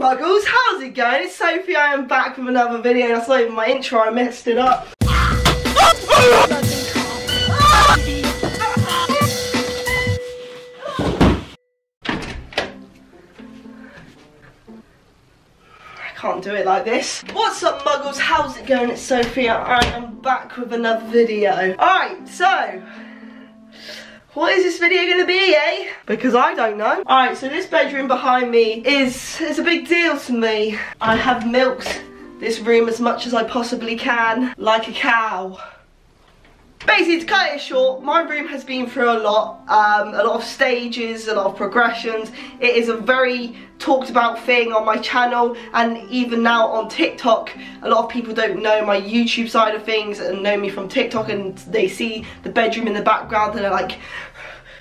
up, muggles? How's it going? It's Sophie. I am back with another video. That's not even my intro, I messed it up. I can't do it like this. What's up, muggles? How's it going? It's Sophie. I am back with another video. Alright, so what is this video going to be, eh? Because I don't know. Alright, so this bedroom behind me is a big deal to me. I have milked this room as much as I possibly can, like a cow. Basically, to cut it short, my room has been through a lot of stages, a lot of progressions. It is a very talked about thing on my channel, and even now on TikTok. A lot of people don't know my YouTube side of things and know me from TikTok, and they see the bedroom in the background and they're like,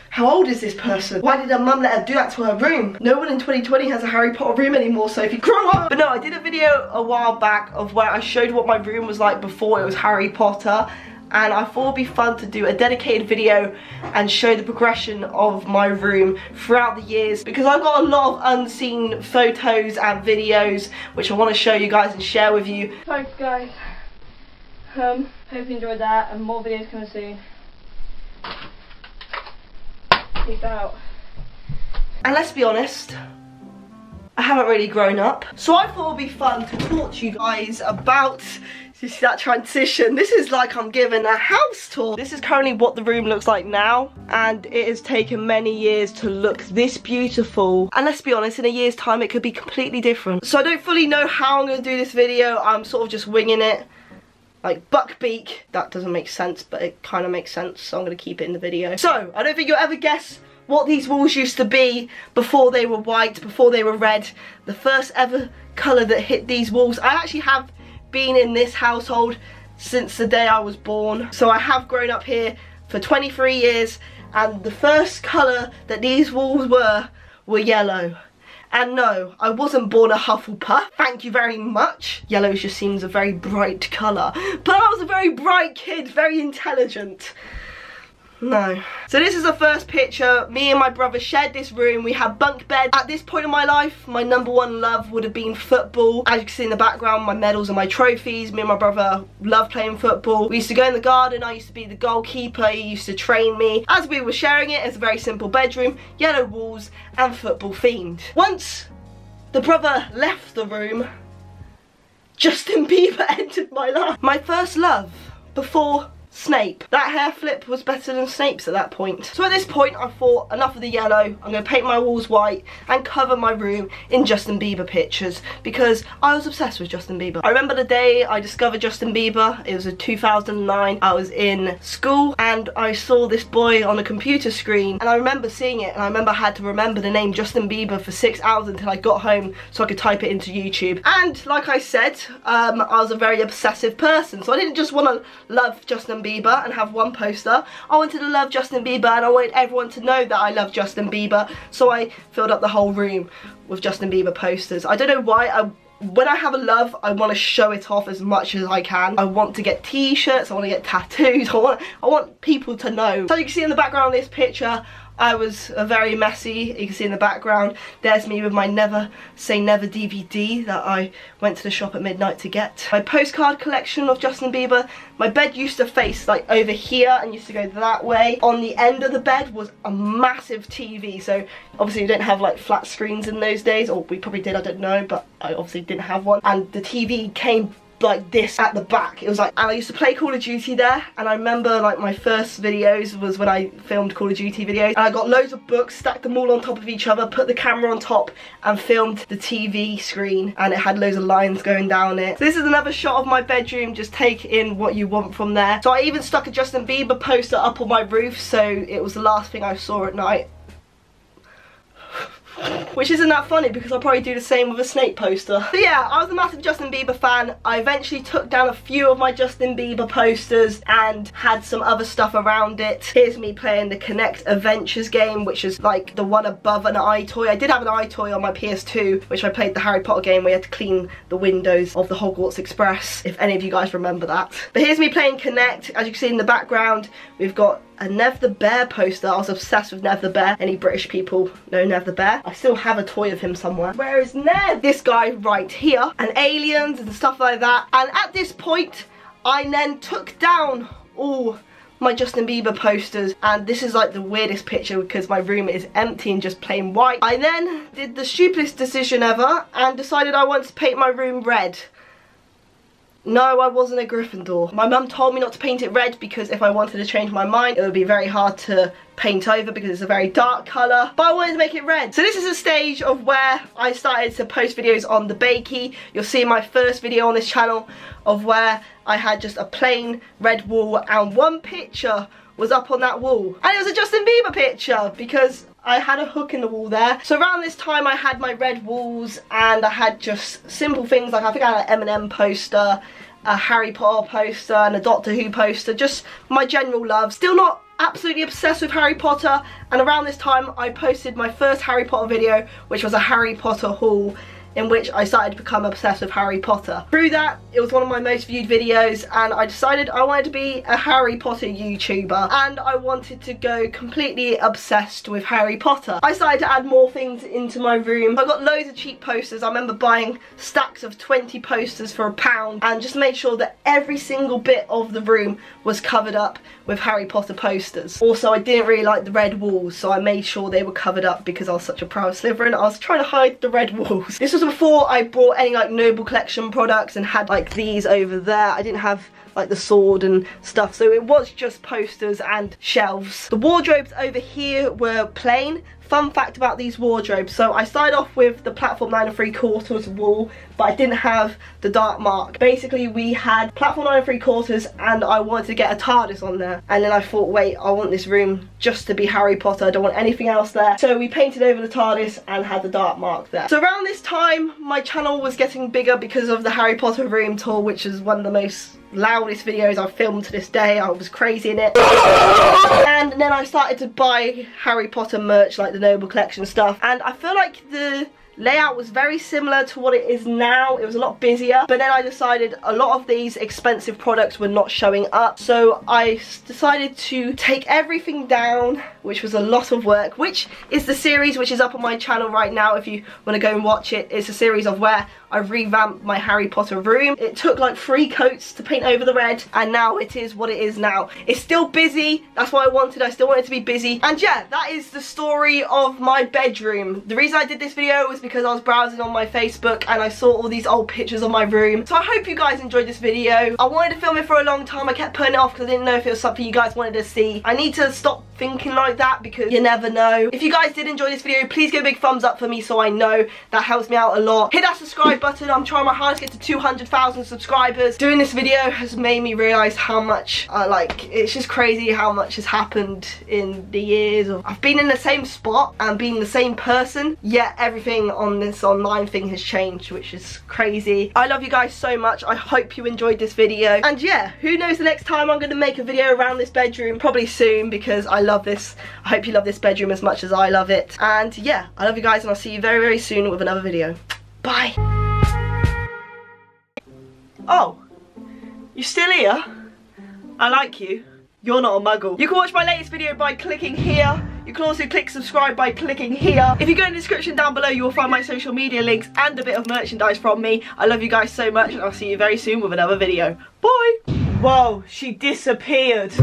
how old is this person? Why did her mum let her do that to her room? No one in 2020 has a Harry Potter room anymore, Sophie. Grow up! But no, I did a video a while back of where I showed what my room was like before it was Harry Potter, and I thought it would be fun to do a dedicated video and show the progression of my room throughout the years, because I've got a lot of unseen photos and videos which I want to show you guys and share with you. Thanks guys, hope you enjoyed that, and more videos coming soon. Peace out. And let's be honest, I haven't really grown up, so I thought it would be fun to talk to you guys about that transition. This is like I'm giving a house tour. This is currently what the room looks like now, and it has taken many years to look this beautiful. And let's be honest, in a year's time it could be completely different. So I don't fully know how I'm going to do this video. I'm sort of just winging it, like buckbeak. That doesn't make sense, but it kind of makes sense, so I'm going to keep it in the video. So I don't think you'll ever guess what these walls used to be before they were white, before they were red. The first ever colour that hit these walls. I actually have been in this household since the day I was born, so I have grown up here for 23 years, and the first colour that these walls were yellow. And no, I wasn't born a Hufflepuff, thank you very much. Yellow just seems a very bright colour, but I was a very bright kid, very intelligent. No. So this is the first picture. Me and my brother shared this room. We had bunk beds. At this point in my life, my number one love would have been football. As you can see in the background, my medals and my trophies. Me and my brother love playing football. We used to go in the garden. I used to be the goalkeeper. He used to train me. As we were sharing it, it's a very simple bedroom. Yellow walls and football themed. Once the brother left the room, Justin Bieber entered my life. My first love before Snape. That hair flip was better than Snape's at that point. So at this point I thought, enough of the yellow, I'm going to paint my walls white and cover my room in Justin Bieber pictures, because I was obsessed with Justin Bieber. I remember the day I discovered Justin Bieber. It was in 2009. I was in school and I saw this boy on a computer screen, and I remember seeing it, and I remember I had to remember the name Justin Bieber for 6 hours until I got home so I could type it into YouTube. And like I said, I was a very obsessive person, so I didn't just want to love Justin Bieber and have one poster. I wanted to love Justin Bieber, and I wanted everyone to know that I love Justin Bieber, so I filled up the whole room with Justin Bieber posters. I don't know why. When I have a love, I want to show it off as much as I can. I want to get t-shirts, I want to get tattoos, I want people to know. So you can see in the background of this picture, I was very messy. You can see in the background, there's me with my Never Say Never DVD that I went to the shop at midnight to get. My postcard collection of Justin Bieber. My bed used to face like over here and used to go that way. On the end of the bed was a massive TV. So obviously we didn't have like flat screens in those days, or we probably did, I don't know, but I obviously didn't have one. And the TV came like this at the back. It was like, and I used to play Call of Duty there, and I remember like my first videos was when I filmed Call of Duty videos, and I got loads of books, stacked them all on top of each other, put the camera on top and filmed the TV screen, and it had loads of lines going down it. So this is another shot of my bedroom. Just take in what you want from there. So I even stuck a Justin Bieber poster up on my roof, so it was the last thing I saw at night. Which isn't that funny, because I'll probably do the same with a Snape poster. But yeah, I was a massive Justin Bieber fan. I eventually took down a few of my Justin Bieber posters and had some other stuff around it. Here's me playing the Connect Adventures game, which is like the one above an Eye Toy. I did have an Eye Toy on my PS2, which I played the Harry Potter game where you had to clean the windows of the Hogwarts Express, if any of you guys remember that. But here's me playing Connect. As you can see in the background, we've got a Ned the Bear poster. I was obsessed with Ned the Bear. Any British people know Ned the Bear. I still have a toy of him somewhere. Where is Ned? This guy right here, and aliens and stuff like that. And at this point, I then took down all my Justin Bieber posters, and this is like the weirdest picture because my room is empty and just plain white. I then did the stupidest decision ever and decided I wanted to paint my room red. No, I wasn't a Gryffindor. My mum told me not to paint it red because if I wanted to change my mind, it would be very hard to paint over because it's a very dark colour, but I wanted to make it red. So this is a stage of where I started to post videos on the Bakey. You'll see my first video on this channel of where I had just a plain red wall and one picture was up on that wall. And it was a Justin Bieber picture because I had a hook in the wall there. So around this time I had my red walls and I had just simple things like I think I had an M&M poster, a Harry Potter poster and a Doctor Who poster, just my general love. Still not absolutely obsessed with Harry Potter, and around this time I posted my first Harry Potter video, which was a Harry Potter haul, in which I started to become obsessed with Harry Potter. Through that, it was one of my most viewed videos, and I decided I wanted to be a Harry Potter YouTuber, and I wanted to go completely obsessed with Harry Potter. I started to add more things into my room. I got loads of cheap posters. I remember buying stacks of 20 posters for £1 and just made sure that every single bit of the room was covered up with Harry Potter posters. Also, I didn't really like the red walls, so I made sure they were covered up because I was such a proud Slytherin. I was trying to hide the red walls. This was before I bought any like Noble Collection products and had like these over there. I didn't have like the sword and stuff, so it was just posters and shelves. The wardrobes over here were plain. Fun fact about these wardrobes: so I started off with the Platform 9 and 3 quarters wall, but I didn't have the Dark Mark. Basically we had Platform 9 and 3 quarters and I wanted to get a TARDIS on there, and then I thought, wait, I want this room just to be Harry Potter, I don't want anything else there. So we painted over the TARDIS and had the Dark Mark there. So around this time my channel was getting bigger because of the Harry Potter room tour, which is one of the most loudest videos I've filmed to this day. I was crazy in it. And then I started to buy Harry Potter merch, like the Noble Collection stuff, and I feel like the layout was very similar to what it is now. It was a lot busier, but then I decided a lot of these expensive products were not showing up, so I decided to take everything down, which was a lot of work, which is the series which is up on my channel right now if you want to go and watch it. It's a series of where I revamped my Harry Potter room. It took like 3 coats to paint over the red, and now it is what it is now. It's still busy, that's what I wanted. I still wanted to be busy. And yeah, that is the story of my bedroom. The reason I did this video was because I was browsing on my Facebook and I saw all these old pictures of my room. So I hope you guys enjoyed this video. I wanted to film it for a long time. I kept putting it off because I didn't know if it was something you guys wanted to see. I need to stop thinking like that because you never know. If you guys did enjoy this video, please give a big thumbs up for me so I know. That helps me out a lot. Hit that subscribe button. I'm trying my hardest to get to 200,000 subscribers. Doing this video has made me realise how much it's just crazy how much has happened in the years. I've been in the same spot and been the same person, yet everything on this online thing has changed, which is crazy. I love you guys so much. I hope you enjoyed this video, and yeah, who knows, the next time I'm going to make a video around this bedroom, probably soon, because I love this. I hope you love this bedroom as much as I love it. And yeah, I love you guys, and I'll see you very, very soon with another video. Bye. Oh, you still here? I like you. You're not a muggle. You can watch my latest video by clicking here. You can also click subscribe by clicking here. If you go in the description down below, you will find my social media links and a bit of merchandise from me. I love you guys so much, and I'll see you very soon with another video. Bye! Whoa, she disappeared.